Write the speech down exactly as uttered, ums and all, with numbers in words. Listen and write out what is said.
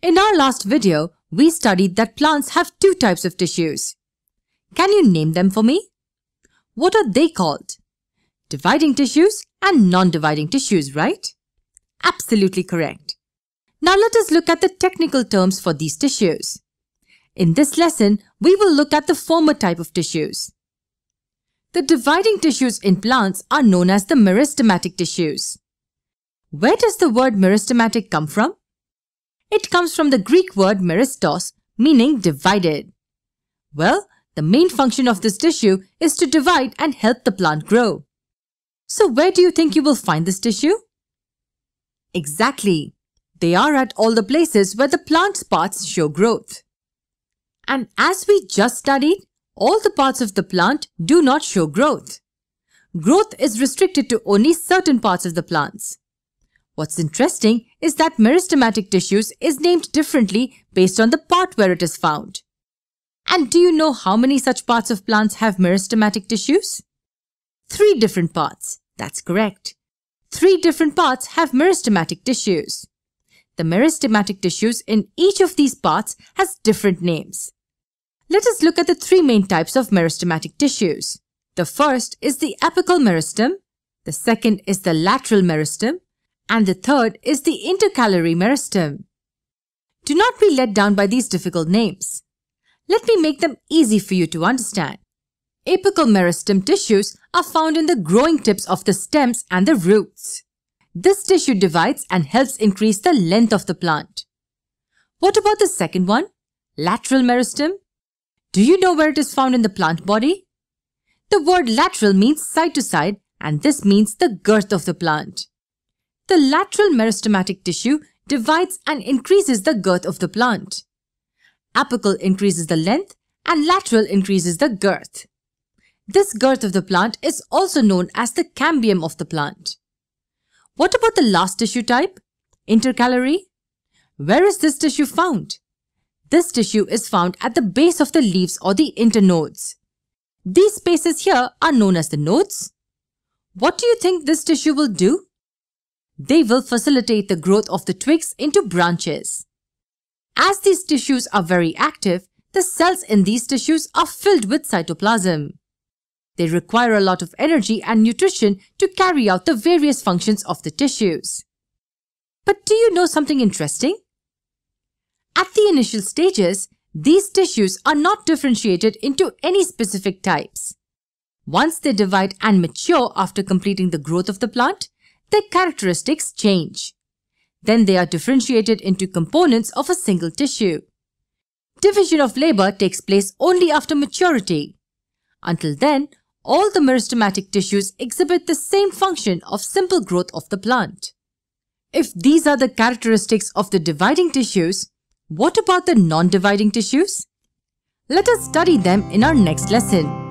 In our last video, we studied that plants have two types of tissues. Can you name them for me? What are they called? Dividing tissues and non-dividing tissues, right? Absolutely correct. Now let us look at the technical terms for these tissues. In this lesson, we will look at the former type of tissues. The dividing tissues in plants are known as the meristematic tissues. Where does the word meristematic come from? It comes from the Greek word meristos, meaning divided. Well, the main function of this tissue is to divide and help the plant grow. So where do you think you will find this tissue? Exactly. They are at all the places where the plant's parts show growth. And as we just studied, all the parts of the plant do not show growth. Growth is restricted to only certain parts of the plants. What's interesting is that meristematic tissues is named differently based on the part where it is found. And do you know how many such parts of plants have meristematic tissues? Three different parts. That's correct. Three different parts have meristematic tissues. The meristematic tissues in each of these parts has different names. Let us look at the three main types of meristematic tissues. The first is the apical meristem, the second is the lateral meristem, and the third is the intercalary meristem. Do not be let down by these difficult names. Let me make them easy for you to understand. Apical meristem tissues are found in the growing tips of the stems and the roots. This tissue divides and helps increase the length of the plant. What about the second one? Lateral meristem? Do you know where it is found in the plant body? The word lateral means side to side, and this means the girth of the plant. The lateral meristematic tissue divides and increases the girth of the plant. Apical increases the length and lateral increases the girth. This girth of the plant is also known as the cambium of the plant. What about the last tissue type? Intercalary? Where is this tissue found? This tissue is found at the base of the leaves or the internodes. These spaces here are known as the nodes. What do you think this tissue will do? They will facilitate the growth of the twigs into branches. As these tissues are very active, the cells in these tissues are filled with cytoplasm. They require a lot of energy and nutrition to carry out the various functions of the tissues. But do you know something interesting? At the initial stages, these tissues are not differentiated into any specific types. Once they divide and mature after completing the growth of the plant, their characteristics change. Then they are differentiated into components of a single tissue. Division of labor takes place only after maturity. Until then, all the meristematic tissues exhibit the same function of simple growth of the plant. If these are the characteristics of the dividing tissues, what about the non-dividing tissues? Let us study them in our next lesson.